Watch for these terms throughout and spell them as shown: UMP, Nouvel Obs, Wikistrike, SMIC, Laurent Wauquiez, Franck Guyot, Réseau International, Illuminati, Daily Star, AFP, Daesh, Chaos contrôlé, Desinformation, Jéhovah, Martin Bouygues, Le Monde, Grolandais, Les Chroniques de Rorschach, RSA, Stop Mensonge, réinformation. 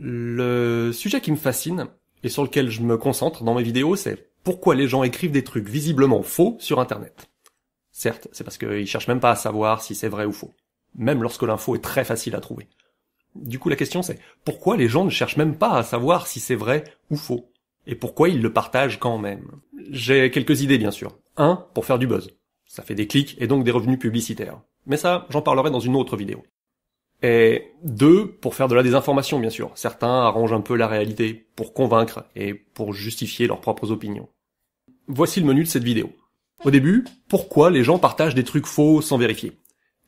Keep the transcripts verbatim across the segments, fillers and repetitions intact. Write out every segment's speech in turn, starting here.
Le sujet qui me fascine et sur lequel je me concentre dans mes vidéos, c'est pourquoi les gens écrivent des trucs visiblement faux sur Internet. Certes, c'est parce qu'ils cherchent même pas à savoir si c'est vrai ou faux, même lorsque l'info est très facile à trouver. Du coup, la question c'est pourquoi les gens ne cherchent même pas à savoir si c'est vrai ou faux, et pourquoi ils le partagent quand même. J'ai quelques idées bien sûr. un. Pour faire du buzz. Ça fait des clics et donc des revenus publicitaires. Mais ça, j'en parlerai dans une autre vidéo. Et deux, pour faire de la désinformation, bien sûr. Certains arrangent un peu la réalité pour convaincre et pour justifier leurs propres opinions. Voici le menu de cette vidéo. Au début, pourquoi les gens partagent des trucs faux sans vérifier.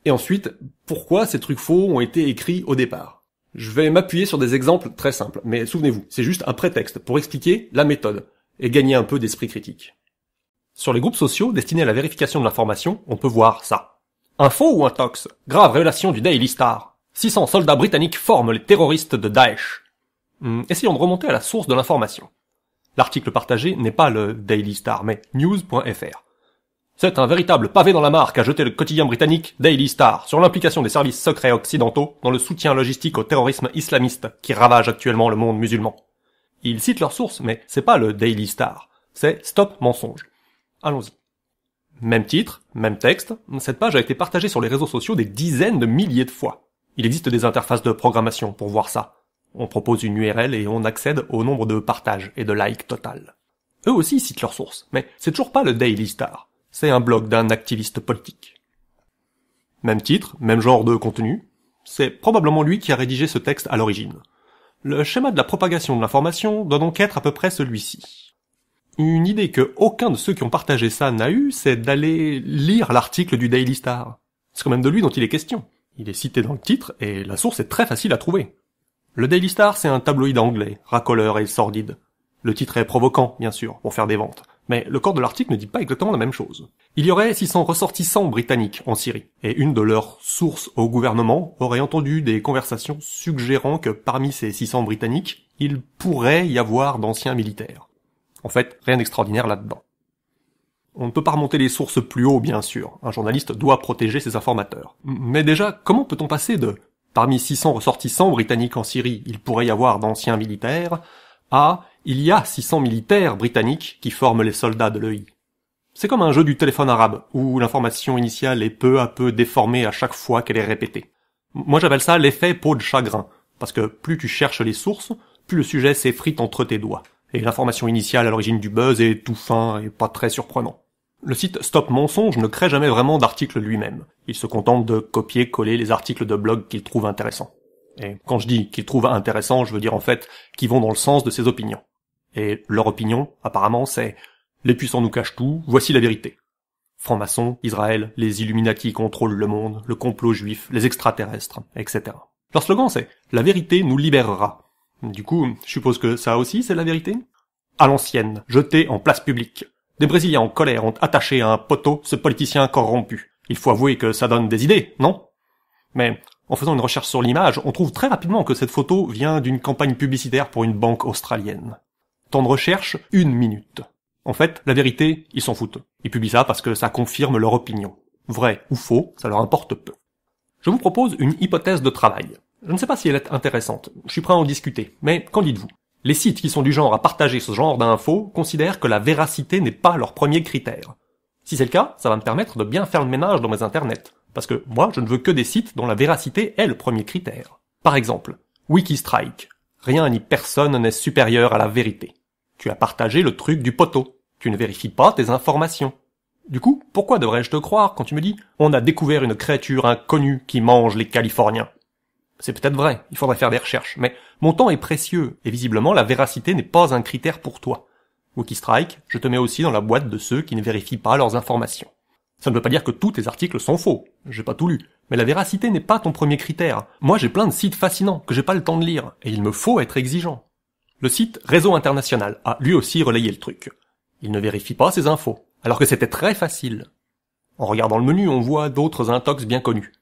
Et ensuite, pourquoi ces trucs faux ont été écrits au départ. Je vais m'appuyer sur des exemples très simples, mais souvenez-vous, c'est juste un prétexte pour expliquer la méthode et gagner un peu d'esprit critique. Sur les groupes sociaux destinés à la vérification de l'information, on peut voir ça. Info ou intox? Grave révélation du Daily Star. six cents soldats britanniques forment les terroristes de Daesh. Hmm, essayons de remonter à la source de l'information. L'article partagé n'est pas le Daily Star, mais news point f r. C'est un véritable pavé dans la mare qu'a jeté le quotidien britannique Daily Star sur l'implication des services secrets occidentaux dans le soutien logistique au terrorisme islamiste qui ravage actuellement le monde musulman. Ils citent leur source, mais c'est pas le Daily Star, c'est Stop Mensonge. Allons-y. Même titre, même texte, cette page a été partagée sur les réseaux sociaux des dizaines de milliers de fois. Il existe des interfaces de programmation pour voir ça. On propose une U R L et on accède au nombre de partages et de likes total. Eux aussi citent leurs sources, mais c'est toujours pas le Daily Star. C'est un blog d'un activiste politique. Même titre, même genre de contenu. C'est probablement lui qui a rédigé ce texte à l'origine. Le schéma de la propagation de l'information doit donc être à peu près celui-ci. Une idée que aucun de ceux qui ont partagé ça n'a eue, c'est d'aller lire l'article du Daily Star. C'est quand même de lui dont il est question. Il est cité dans le titre, et la source est très facile à trouver. Le Daily Star, c'est un tabloïd anglais, racoleur et sordide. Le titre est provoquant, bien sûr, pour faire des ventes, mais le corps de l'article ne dit pas exactement la même chose. Il y aurait six cents ressortissants britanniques en Syrie, et une de leurs sources au gouvernement aurait entendu des conversations suggérant que parmi ces six cents britanniques, il pourrait y avoir d'anciens militaires. En fait, rien d'extraordinaire là-dedans. On ne peut pas remonter les sources plus haut, bien sûr. Un journaliste doit protéger ses informateurs. Mais déjà, comment peut-on passer de « parmi six cents ressortissants britanniques en Syrie, il pourrait y avoir d'anciens militaires » à « il y a six cents militaires britanniques qui forment les soldats de l'E I ». C'est comme un jeu du téléphone arabe, où l'information initiale est peu à peu déformée à chaque fois qu'elle est répétée. Moi j'appelle ça l'effet peau de chagrin, parce que plus tu cherches les sources, plus le sujet s'effrite entre tes doigts, et l'information initiale à l'origine du buzz est tout fin et pas très surprenant. Le site Stop Mensonge ne crée jamais vraiment d'articles lui-même. Il se contente de copier-coller les articles de blog qu'il trouve intéressants. Et quand je dis qu'il trouve intéressants, je veux dire en fait qu'ils vont dans le sens de ses opinions. Et leur opinion, apparemment, c'est « Les puissants nous cachent tout, voici la vérité. Francs-maçons, Israël, les Illuminati contrôlent le monde, le complot juif, les extraterrestres, et cetera » Leur slogan, c'est « La vérité nous libérera ». Du coup, je suppose que ça aussi, c'est la vérité ? À l'ancienne, jetée en place publique. Des Brésiliens en colère ont attaché à un poteau ce politicien corrompu. Il faut avouer que ça donne des idées, non? Mais en faisant une recherche sur l'image, on trouve très rapidement que cette photo vient d'une campagne publicitaire pour une banque australienne. Temps de recherche, une minute. En fait, la vérité, ils s'en foutent. Ils publient ça parce que ça confirme leur opinion. Vrai ou faux, ça leur importe peu. Je vous propose une hypothèse de travail. Je ne sais pas si elle est intéressante, je suis prêt à en discuter, mais qu'en dites-vous? Les sites qui sont du genre à partager ce genre d'infos considèrent que la véracité n'est pas leur premier critère. Si c'est le cas, ça va me permettre de bien faire le ménage dans mes internets, parce que moi, je ne veux que des sites dont la véracité est le premier critère. Par exemple, Wikistrike. Rien ni personne n'est supérieur à la vérité. Tu as partagé le truc du poteau. Tu ne vérifies pas tes informations. Du coup, pourquoi devrais-je te croire quand tu me dis « On a découvert une créature inconnue qui mange les Californiens ». C'est peut-être vrai, il faudrait faire des recherches, mais mon temps est précieux, et visiblement la véracité n'est pas un critère pour toi. Wikistrike, je te mets aussi dans la boîte de ceux qui ne vérifient pas leurs informations. Ça ne veut pas dire que tous tes articles sont faux, j'ai pas tout lu, mais la véracité n'est pas ton premier critère. Moi j'ai plein de sites fascinants que j'ai pas le temps de lire, et il me faut être exigeant. Le site Réseau International a lui aussi relayé le truc. Il ne vérifie pas ses infos, alors que c'était très facile. En regardant le menu, on voit d'autres intox bien connus.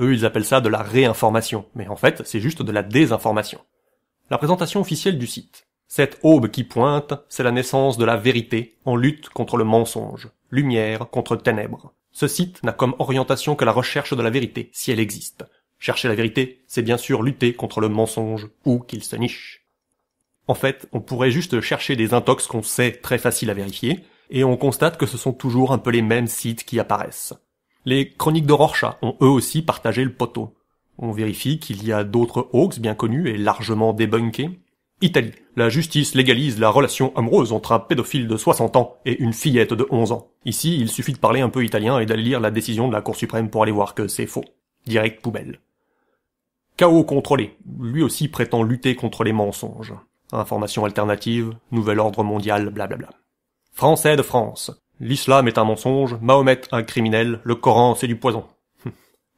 Eux, ils appellent ça de la réinformation, mais en fait, c'est juste de la désinformation. La présentation officielle du site. Cette aube qui pointe, c'est la naissance de la vérité en lutte contre le mensonge, lumière contre ténèbres. Ce site n'a comme orientation que la recherche de la vérité, si elle existe. Chercher la vérité, c'est bien sûr lutter contre le mensonge, où qu'il se niche. En fait, on pourrait juste chercher des intox qu'on sait très faciles à vérifier, et on constate que ce sont toujours un peu les mêmes sites qui apparaissent. Les Chroniques de Rorschach ont eux aussi partagé le poteau. On vérifie qu'il y a d'autres hoax bien connus et largement débunkés. Italie. La justice légalise la relation amoureuse entre un pédophile de soixante ans et une fillette de onze ans. Ici, il suffit de parler un peu italien et d'aller lire la décision de la Cour suprême pour aller voir que c'est faux. Direct poubelle. Chaos contrôlé. Lui aussi prétend lutter contre les mensonges. Information alternative, nouvel ordre mondial, blablabla. Français de France. L'islam est un mensonge, Mahomet un criminel, le Coran c'est du poison.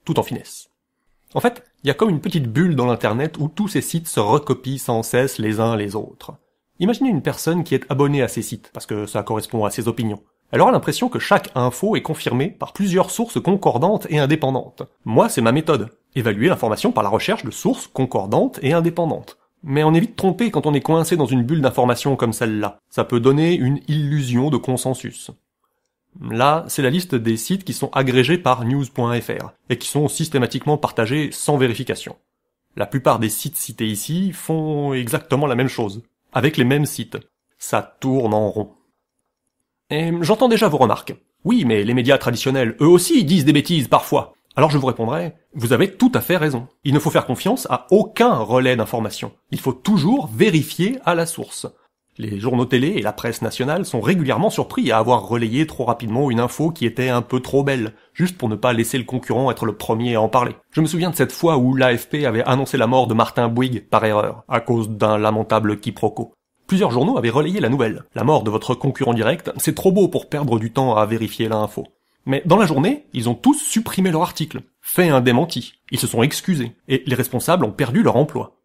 Tout en finesse. En fait, il y a comme une petite bulle dans l'internet où tous ces sites se recopient sans cesse les uns les autres. Imaginez une personne qui est abonnée à ces sites, parce que ça correspond à ses opinions. Elle aura l'impression que chaque info est confirmée par plusieurs sources concordantes et indépendantes. Moi, c'est ma méthode. Évaluer l'information par la recherche de sources concordantes et indépendantes. Mais on est vite trompé quand on est coincé dans une bulle d'information comme celle-là. Ça peut donner une illusion de consensus. Là, c'est la liste des sites qui sont agrégés par news point f r, et qui sont systématiquement partagés sans vérification. La plupart des sites cités ici font exactement la même chose, avec les mêmes sites. Ça tourne en rond. Et j'entends déjà vos remarques. Oui, mais les médias traditionnels, eux aussi, disent des bêtises parfois. Alors je vous répondrai, vous avez tout à fait raison. Il ne faut faire confiance à aucun relais d'information. Il faut toujours vérifier à la source. Les journaux télé et la presse nationale sont régulièrement surpris à avoir relayé trop rapidement une info qui était un peu trop belle, juste pour ne pas laisser le concurrent être le premier à en parler. Je me souviens de cette fois où l'A F P avait annoncé la mort de Martin Bouygues par erreur, à cause d'un lamentable quiproquo. Plusieurs journaux avaient relayé la nouvelle. La mort de votre concurrent direct, c'est trop beau pour perdre du temps à vérifier l'info. Mais dans la journée, ils ont tous supprimé leur article, fait un démenti, ils se sont excusés, et les responsables ont perdu leur emploi.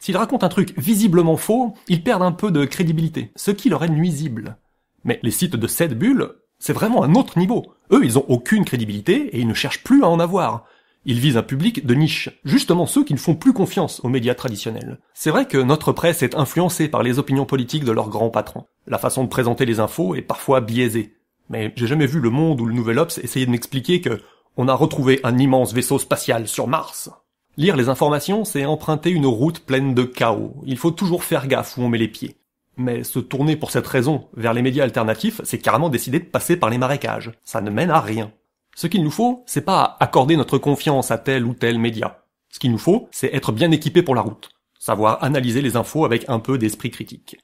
S'ils racontent un truc visiblement faux, ils perdent un peu de crédibilité, ce qui leur est nuisible. Mais les sites de cette bulle, c'est vraiment un autre niveau. Eux, ils ont aucune crédibilité et ils ne cherchent plus à en avoir. Ils visent un public de niche, justement ceux qui ne font plus confiance aux médias traditionnels. C'est vrai que notre presse est influencée par les opinions politiques de leurs grands patrons. La façon de présenter les infos est parfois biaisée. Mais j'ai jamais vu Le Monde ou le Nouvel Obs essayer de m'expliquer que on a retrouvé un immense vaisseau spatial sur Mars. Lire les informations, c'est emprunter une route pleine de chaos. Il faut toujours faire gaffe où on met les pieds. Mais se tourner pour cette raison vers les médias alternatifs, c'est carrément décider de passer par les marécages. Ça ne mène à rien. Ce qu'il nous faut, c'est pas accorder notre confiance à tel ou tel média. Ce qu'il nous faut, c'est être bien équipé pour la route. Savoir analyser les infos avec un peu d'esprit critique.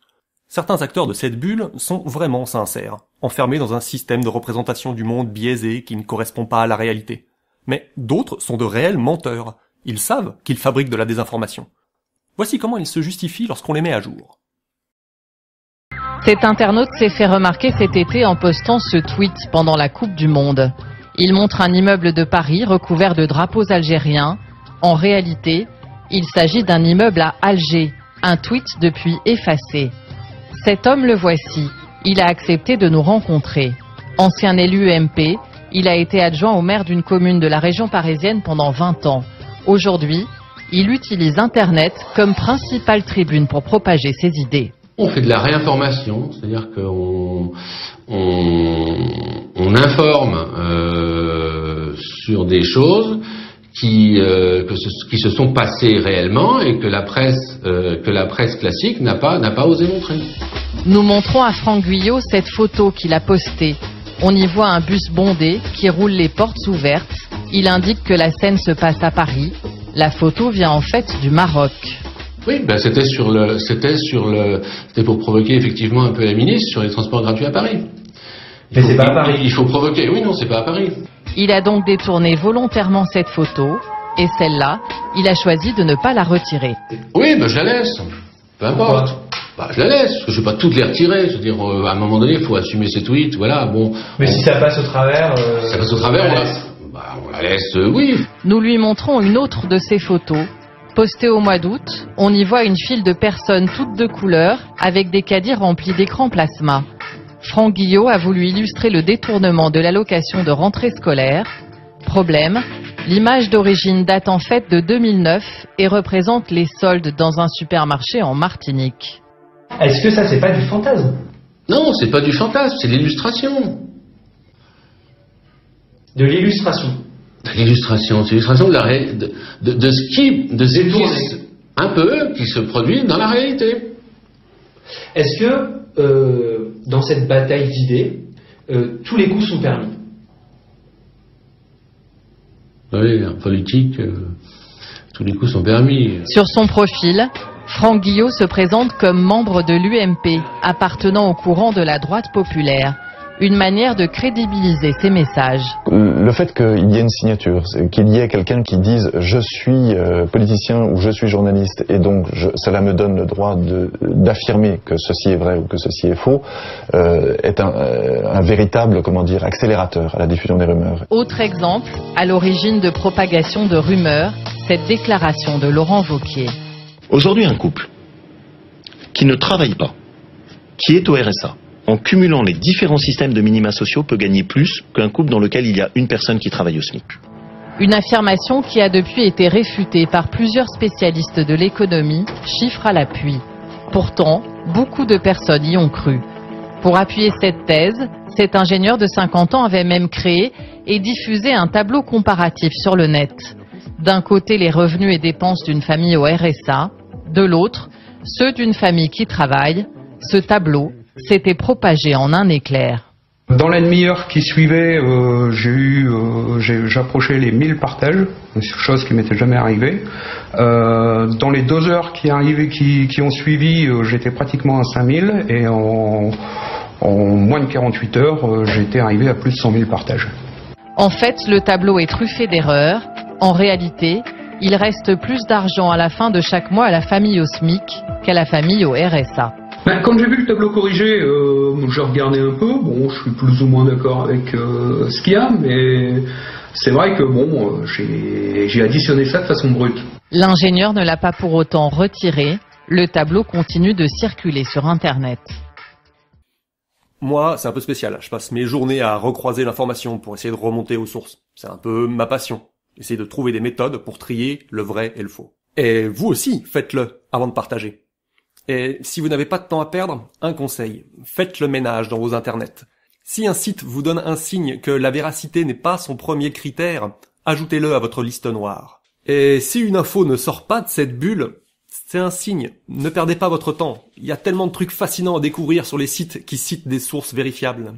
Certains acteurs de cette bulle sont vraiment sincères, enfermés dans un système de représentation du monde biaisé qui ne correspond pas à la réalité. Mais d'autres sont de réels menteurs. Ils savent qu'ils fabriquent de la désinformation. Voici comment ils se justifient lorsqu'on les met à jour. Cet internaute s'est fait remarquer cet été en postant ce tweet pendant la Coupe du Monde. Il montre un immeuble de Paris recouvert de drapeaux algériens. En réalité, il s'agit d'un immeuble à Alger, un tweet depuis effacé. Cet homme le voici. Il a accepté de nous rencontrer. Ancien élu U M P, il a été adjoint au maire d'une commune de la région parisienne pendant vingt ans. Aujourd'hui, il utilise Internet comme principale tribune pour propager ses idées. On fait de la réinformation, c'est-à-dire qu'on on, on informe euh, sur des choses qui, euh, que ce, qui se sont passées réellement et que la presse, euh, que la presse classique n'a pas, n'a pas osé montrer. Nous montrons à Franck Guyot cette photo qu'il a postée. On y voit un bus bondé qui roule les portes ouvertes. Il indique que la scène se passe à Paris. La photo vient en fait du Maroc. Oui, ben c'était sur le, c'était sur le, c'était pour provoquer effectivement un peu la ministre sur les transports gratuits à Paris. Il Mais c'est pas à Paris. Il faut provoquer. Oui, non, c'est pas à Paris. Il a donc détourné volontairement cette photo et celle-là, il a choisi de ne pas la retirer. Oui, ben je la laisse. Peu importe. Bah, je la laisse, parce que je ne vais pas toutes les retirer. C'est-à-dire, euh, à un moment donné, il faut assumer ses tweets, voilà, bon... Mais on... si ça passe au travers... Euh... Si ça passe au travers, on la laisse. Bah, on la laisse, euh, oui. Nous lui montrons une autre de ses photos. Postée au mois d'août, on y voit une file de personnes toutes de couleurs, avec des caddies remplis d'écrans plasma. Franck Guyot a voulu illustrer le détournement de l'allocation de rentrée scolaire. Problème, l'image d'origine date en fait de deux mille neuf et représente les soldes dans un supermarché en Martinique. Est-ce que ça, c'est pas du fantasme? Non, c'est pas du fantasme, c'est l'illustration. De l'illustration. L'illustration, c'est l'illustration de, la ré... de, de, de ce qui, de ce qui est un peu qui se produit dans la réalité. Est-ce que euh, dans cette bataille d'idées, euh, tous les coups sont permis? Oui, en politique, euh, tous les coups sont permis. Sur son profil, Franck Guyot se présente comme membre de l'U M P, appartenant au courant de la droite populaire. Une manière de crédibiliser ces messages. Le fait qu'il y ait une signature, qu'il y ait quelqu'un qui dise « je suis politicien » ou « je suis journaliste » et donc je, cela me donne le droit d'affirmer que ceci est vrai ou que ceci est faux, euh, est un, un véritable, comment dire, accélérateur à la diffusion des rumeurs. Autre exemple, à l'origine de propagation de rumeurs, cette déclaration de Laurent Wauquiez. Aujourd'hui, un couple qui ne travaille pas, qui est au R S A, en cumulant les différents systèmes de minima sociaux, peut gagner plus qu'un couple dans lequel il y a une personne qui travaille au SMIC. Une affirmation qui a depuis été réfutée par plusieurs spécialistes de l'économie, chiffres à l'appui. Pourtant, beaucoup de personnes y ont cru. Pour appuyer cette thèse, cet ingénieur de cinquante ans avait même créé et diffusé un tableau comparatif sur le net. D'un côté, les revenus et dépenses d'une famille au R S A, de l'autre, ceux d'une famille qui travaille. Ce tableau s'était propagé en un éclair. Dans la demi-heure qui suivait, euh, j'ai eu, euh, j'approchais les mille partages, chose qui m'était jamais arrivée. Euh, dans les deux heures qui, arrivaient, qui, qui ont suivi, euh, j'étais pratiquement à cinq mille et en, en moins de quarante-huit heures, euh, j'étais arrivé à plus de cent mille partages. En fait, le tableau est truffé d'erreurs. En réalité, il reste plus d'argent à la fin de chaque mois à la famille au SMIC qu'à la famille au R S A. Ben, quand j'ai vu le tableau corrigé, euh, j'ai regardé un peu. Bon, je suis plus ou moins d'accord avec euh, ce qu'il y a, mais c'est vrai que bon, euh, j'ai additionné ça de façon brute. L'ingénieur ne l'a pas pour autant retiré. Le tableau continue de circuler sur Internet. Moi, c'est un peu spécial. Je passe mes journées à recroiser l'information pour essayer de remonter aux sources. C'est un peu ma passion. Essayer de trouver des méthodes pour trier le vrai et le faux. Et vous aussi, faites-le avant de partager. Et si vous n'avez pas de temps à perdre, un conseil, faites le ménage dans vos internets. Si un site vous donne un signe que la véracité n'est pas son premier critère, ajoutez-le à votre liste noire. Et si une info ne sort pas de cette bulle, c'est un signe. Ne perdez pas votre temps. Il y a tellement de trucs fascinants à découvrir sur les sites qui citent des sources vérifiables.